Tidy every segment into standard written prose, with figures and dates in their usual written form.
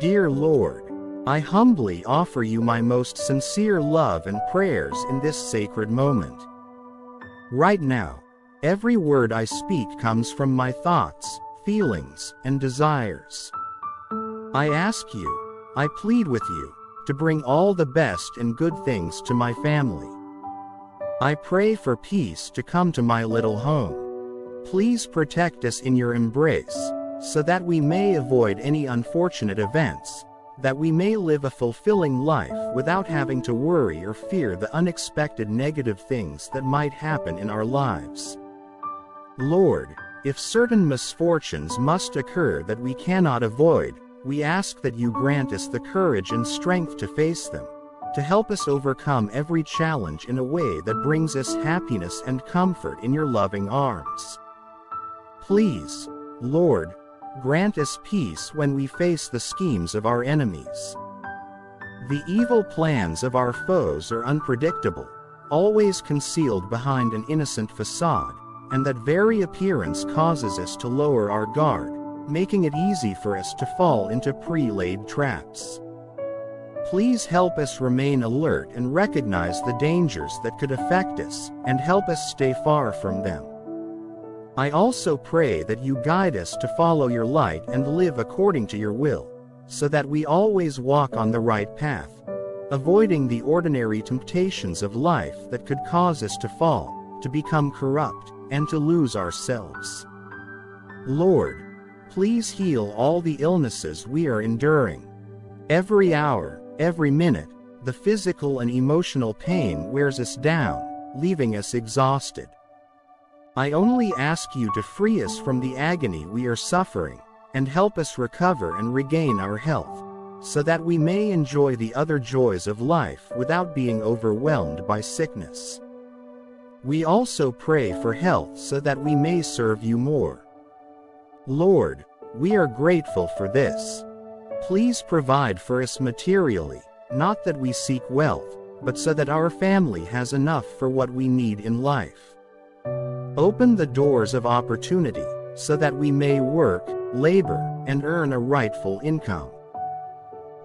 Dear Lord, I humbly offer you my most sincere love and prayers in this sacred moment. Right now, every word I speak comes from my thoughts, feelings, and desires. I ask you, I plead with you, to bring all the best and good things to my family. I pray for peace to come to my little home. Please protect us in your embrace, so that we may avoid any unfortunate events, that we may live a fulfilling life without having to worry or fear the unexpected negative things that might happen in our lives. Lord, if certain misfortunes must occur that we cannot avoid, we ask that you grant us the courage and strength to face them, to help us overcome every challenge in a way that brings us happiness and comfort in your loving arms. Please, Lord, grant us peace when we face the schemes of our enemies. The evil plans of our foes are unpredictable, always concealed behind an innocent facade, and that very appearance causes us to lower our guard, making it easy for us to fall into pre-laid traps. Please help us remain alert and recognize the dangers that could affect us, and help us stay far from them. I also pray that you guide us to follow your light and live according to your will, so that we always walk on the right path, avoiding the ordinary temptations of life that could cause us to fall, to become corrupt, and to lose ourselves. Lord, please heal all the illnesses we are enduring. Every hour, every minute, the physical and emotional pain wears us down, leaving us exhausted. I only ask you to free us from the agony we are suffering, and help us recover and regain our health, so that we may enjoy the other joys of life without being overwhelmed by sickness. We also pray for health so that we may serve you more. Lord, we are grateful for this. Please provide for us materially, not that we seek wealth, but so that our family has enough for what we need in life. Open the doors of opportunity, so that we may work, labor, and earn a rightful income.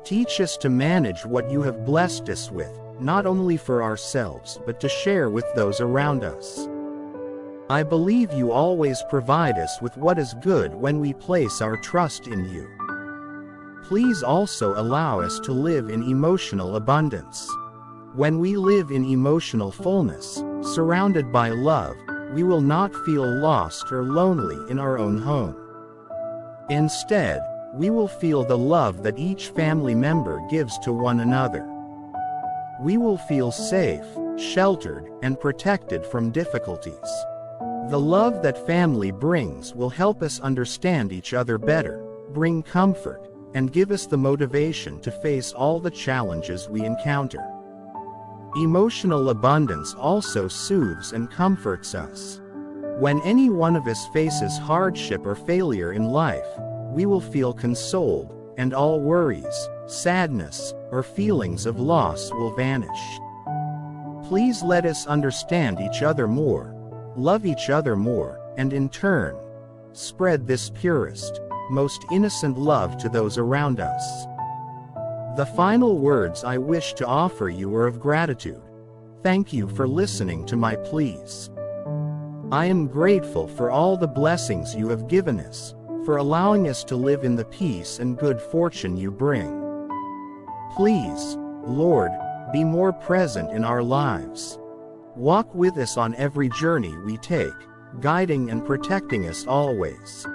Teach us to manage what you have blessed us with, not only for ourselves but to share with those around us. I believe you always provide us with what is good when we place our trust in you. Please also allow us to live in emotional abundance. When we live in emotional fullness, surrounded by love, we will not feel lost or lonely in our own home. Instead, we will feel the love that each family member gives to one another. We will feel safe, sheltered, and protected from difficulties. The love that family brings will help us understand each other better, bring comfort, and give us the motivation to face all the challenges we encounter. Emotional abundance also soothes and comforts us. When any one of us faces hardship or failure in life, we will feel consoled, and all worries, sadness, or feelings of loss will vanish. Please let us understand each other more, love each other more, and in turn, spread this purest, most innocent love to those around us. The final words I wish to offer you are of gratitude. Thank you for listening to my pleas. I am grateful for all the blessings you have given us, for allowing us to live in the peace and good fortune you bring. Please, Lord, be more present in our lives. Walk with us on every journey we take, guiding and protecting us always.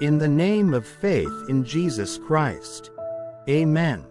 In the name of faith in Jesus Christ. Amen.